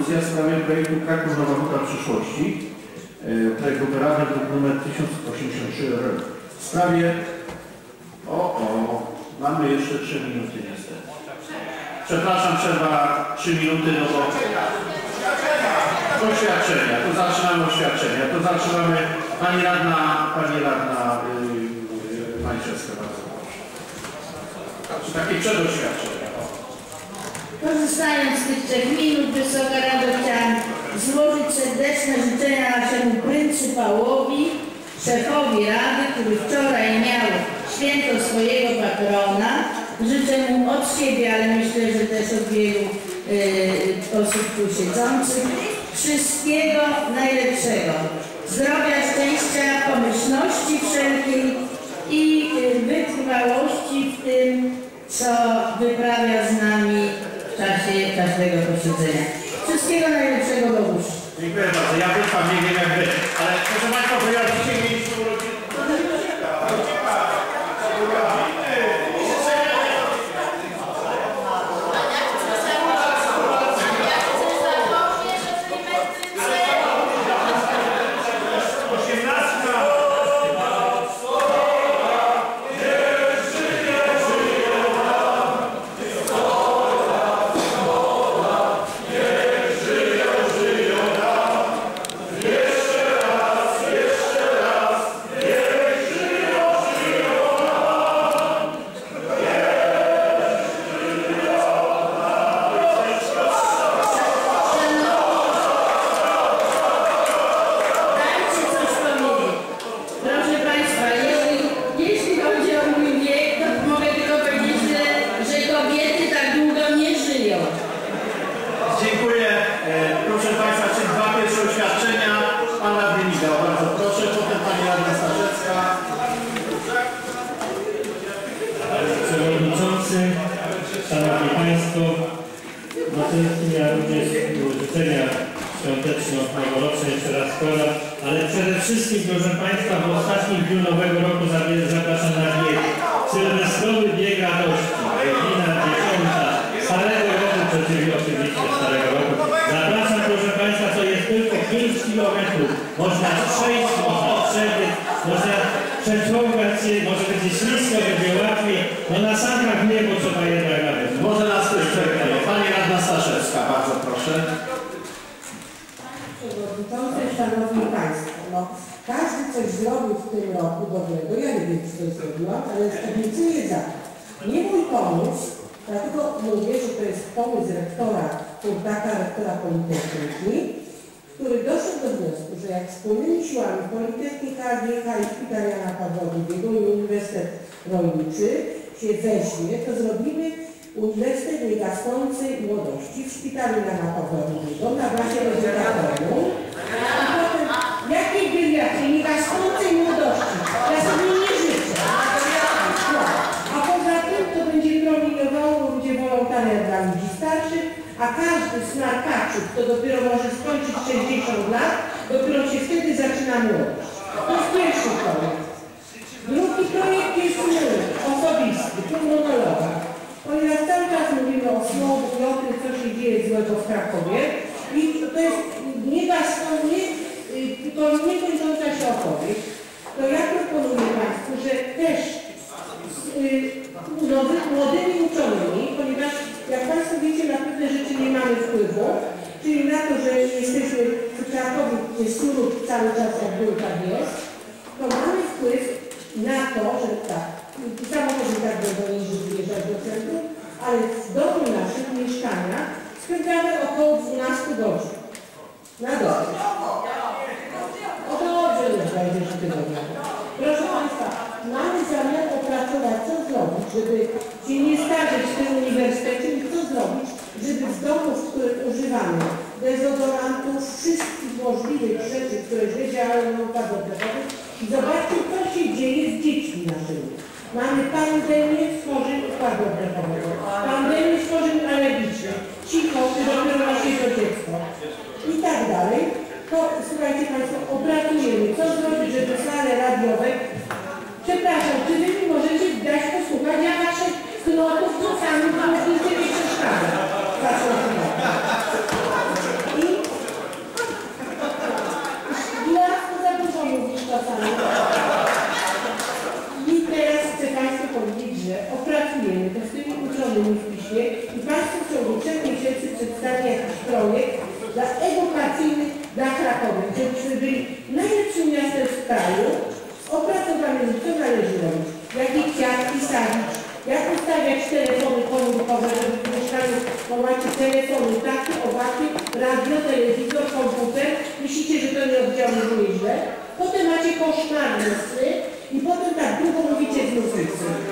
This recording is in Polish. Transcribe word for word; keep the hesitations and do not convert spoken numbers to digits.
konkluzja w sprawie projektu Kraków na warunkach przyszłości, projektu Kraków, druk nr tysiąc osiemdziesiąt trzy R. W sprawie... O, o, mamy jeszcze trzy minuty niestety. Przepraszam, przerwa trzy minuty, no bo... Oświadczenia, to zaczynamy oświadczenia, to zaczynamy. Pani radna, pani radna Mańczewska, bardzo proszę. Takie przedoświadczenia. Pozostając z tych trzech minut, Wysoka Rado, chciałam złożyć serdeczne życzenia naszemu pryncypałowi, szefowi Rady, który wczoraj miał święto swojego patrona. Życzę mu od siebie, ale myślę, że też od wielu yy, osób tu siedzących. Wszystkiego najlepszego. Zdrowia, szczęścia, pomyślności wszelkiej i wytrwałości w tym, co wyprawia z nami w czasie każdego posiedzenia. Wszystkiego najlepszego, Bogusz. Dziękuję bardzo. Ja wytrwam, nie wiem jak wy. Ale proszę Państwa, bo ja dzisiaj mieliśmy urodziny. I tym już piśmie i Państwo w ciągu trzech miesięcy przedstawi jakiś projekt dla edukacyjny dla Krakowa, żebyśmy byli najlepszym miastem w kraju, opracowany, co należy robić, jakie kwiatki sadzić, jak ustawiać telefony komórkowe, żeby w mieszkaniu połamać telefony, takie, owakie, radio, telewizor, komputer. Myślicie, że to nie oddziałuje źle? Potem macie koszmarne sny i potem tak długo mówicie z muzycy.